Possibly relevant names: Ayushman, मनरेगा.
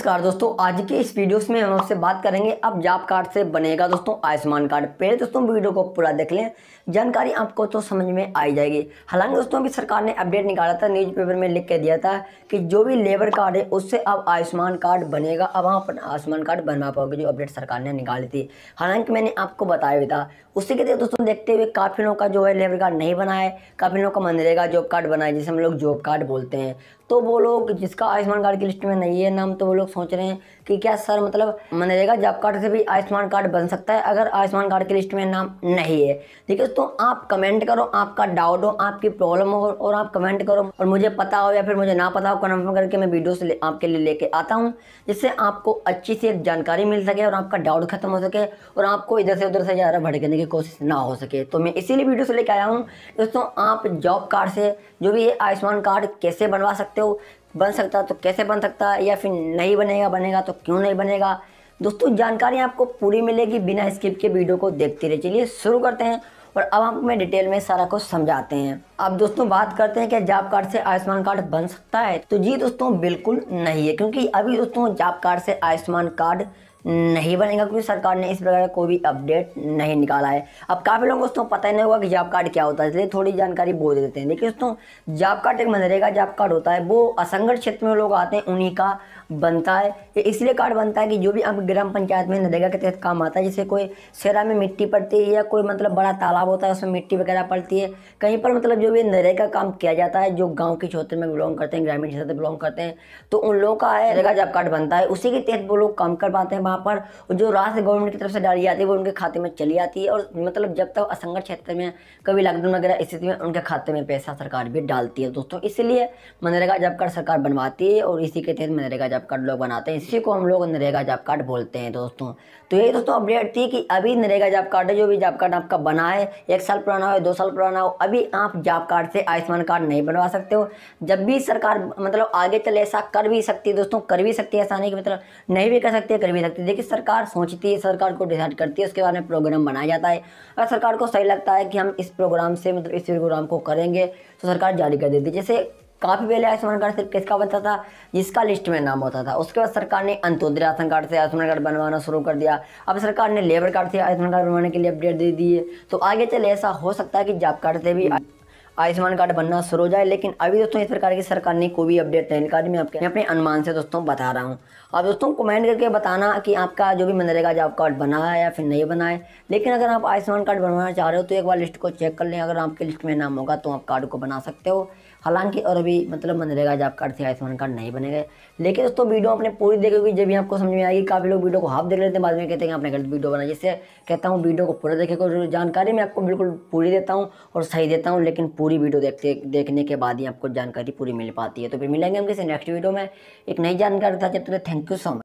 नमस्कार दोस्तों, आज के इस वीडियोस में हम आपसे बात करेंगे अब जॉब कार्ड से बनेगा दोस्तों आयुष्मान कार्ड। पहले दोस्तों वीडियो को पूरा देख लें, जानकारी आपको तो समझ में आई जाएगी। हालांकि दोस्तों अभी सरकार ने अपडेट निकाला था, न्यूज़पेपर में लिख के दिया था कि जो भी लेबर कार्ड है उससे अब आयुष्मान कार्ड बनेगा, अब आप आयुष्मान कार्ड बनवा पाओगे, जो अपडेट सरकार ने निकाली थी। हालांकि मैंने आपको बताया भी था, उसी के दोस्तों देखते हुए काफ़ी लोगों का जो है लेबर कार्ड नहीं बनाया है, काफ़ी लोगों का मनरेगा जॉब कार्ड बनाया जिसे हम लोग जॉब कार्ड बोलते हैं। तो वो लोग जिसका आयुष्मान कार्ड की लिस्ट में नहीं है नाम, तो वो लोग सोच रहे हैं कि क्या सर मतलब मनरेगा जॉब कार्ड से भी आयुष्मान कार्ड बन सकता है अगर आयुष्मान कार्ड की लिस्ट में नाम नहीं है? ठीक है, तो आप कमेंट करो, आपका डाउट हो, आपकी प्रॉब्लम हो और आप कमेंट करो और मुझे पता हो या फिर मुझे ना पता हो, कन्फर्म करके मैं वीडियोस आपके लिए लेके आता हूँ, जिससे आपको अच्छी सी जानकारी मिल सके और आपका डाउट खत्म हो सके और आपको इधर से उधर से ज़्यादा भटकने की कोशिश ना हो सके। तो मैं इसीलिए वीडियोस लेके आया हूँ दोस्तों, आप जॉब कार्ड से जो भी ये आयुष्मान कार्ड कैसे बनवा सकते हो, बन सकता है तो कैसे बन सकता है, या फिर नहीं बनेगा, बनेगा तो क्यों नहीं बनेगा। दोस्तों जानकारी आपको पूरी मिलेगी, बिना स्किप के वीडियो को देखते रहिए। चलिए शुरू करते हैं और अब आपको मैं डिटेल में सारा कुछ समझाते हैं। अब दोस्तों बात करते हैं कि जॉब कार्ड से आयुष्मान कार्ड बन सकता है, तो जी दोस्तों बिल्कुल नहीं है, क्योंकि अभी दोस्तों जॉब कार्ड से आयुष्मान कार्ड नहीं बनेगा, क्योंकि सरकार ने इस प्रकार कोई भी अपडेट नहीं निकाला है। अब काफ़ी लोगों को दोस्तों पता ही नहीं होगा कि जॉब कार्ड क्या होता है, इसलिए थोड़ी जानकारी बोल देते हैं। देखिए दोस्तों जॉब कार्ड एक मनरेगा जॉब कार्ड होता है, वो असंगठित क्षेत्र में लोग आते हैं उन्हीं का बनता है। ये इसलिए कार्ड बनता है कि जो भी आप ग्राम पंचायत में नरेगा के तहत काम आता है, जैसे कोई सेरा में मिट्टी पड़ती है या कोई मतलब बड़ा तालाब होता है उसमें मिट्टी वगैरह पड़ती है, कहीं पर मतलब जो भी नरेगा काम किया जाता है, जो गाँव के क्षेत्र में बिलोंग करते हैं, ग्रामीण क्षेत्र से बिलोंग करते हैं, तो उन लोगों का नरेगा जॉब कार्ड बनता है, उसी के तहत वो लोग काम कर पाते हैं। वहाँ पर जो राशि गवर्नमेंट की तरफ से डाली जाती है वो उनके खाते में चली आती है, और मतलब जब तक असंगठित क्षेत्र में कभी लॉकडाउन वगैरह स्थिति में उनके खाते में पैसा सरकार भी डालती है दोस्तों। इसलिए मनरेगा जॉब कार्ड सरकार बनवाती है और इसी के तहत मनरेगा जॉब कार्ड लोग बनाते हैं, इसी को हम लोग नरेगा जॉब कार्ड बोलते हैं दोस्तों। तो यही दोस्तों अपडेट थी कि अभी नरेगा जॉब कार्ड है, जो भी जॉब कार्ड आपका बना है, 1 साल पुराना हो, 2 साल पुराना हो, अभी आप जॉब कार्ड से आयुष्मान कार्ड नहीं बनवा सकते हो। जब भी सरकार मतलब आगे चले ऐसा कर भी सकती है दोस्तों, कर भी सकती है, ऐसा नहीं कि मतलब नहीं भी कर सकती है, कर भी सकती है। देखिए सरकार सोचती है, सरकार को डिसाइड करती है, उसके बारे में प्रोग्राम बनाया जाता है। अगर सरकार को सही लगता है कि हम इस प्रोग्राम से मतलब इस प्रोग्राम को करेंगे तो सरकार जारी कर देती है। जैसे काफ़ी पहले आयुष्मान कार्ड सिर्फ किसका बनता था, जिसका लिस्ट में नाम होता था। उसके बाद सरकार ने अंत्योदय राशन कार्ड से आयुष्मान कार्ड बनवाना शुरू कर दिया। अब सरकार ने लेबर कार्ड से आयुष्मान कार्ड बनवाने के लिए अपडेट दे दी है, तो आगे चले ऐसा हो सकता है कि जॉब कार्ड से भी आयुष्मान कार्ड बनना शुरू हो जाए, लेकिन अभी दोस्तों इस प्रकार की सरकार ने कोई भी अपडेट नहीं निकाली। मैं अपने अनुमान से दोस्तों बता रहा हूँ। आप दोस्तों कमेंट करके बताना कि आपका जो भी मनरेगा जॉब कार्ड बना है या फिर नहीं बना है, लेकिन अगर आप आयुष्मान कार्ड बनवाना चाह रहे हो तो एक बार लिस्ट को चेक कर लें, अगर आपके लिस्ट में नाम होगा तो आप कार्ड को बना सकते हो। हालांकि और अभी मतलब मनरेगा जॉब कार्ड से आयुष्मान कार्ड नहीं बनेगा, लेकिन दोस्तों वीडियो आपने पूरी देखोगी जब भी आपको समझ में आएगी। काफ़ी लोग वीडियो को हाफ देख लेते हैं, बाद में कहते हैं आपने गलत वीडियो बनाई, जिससे कहता हूँ वीडियो को पूरा देखेगा। जानकारी मैं आपको बिल्कुल पूरी देता हूँ और सही देता हूँ, लेकिन पूरी वीडियो देखने के बाद ही आपको जानकारी पूरी मिल पाती है। तो फिर मिलेंगे हम किसी नेक्स्ट वीडियो में एक नई जानकारी था। जब तक थैंक यू सो मच।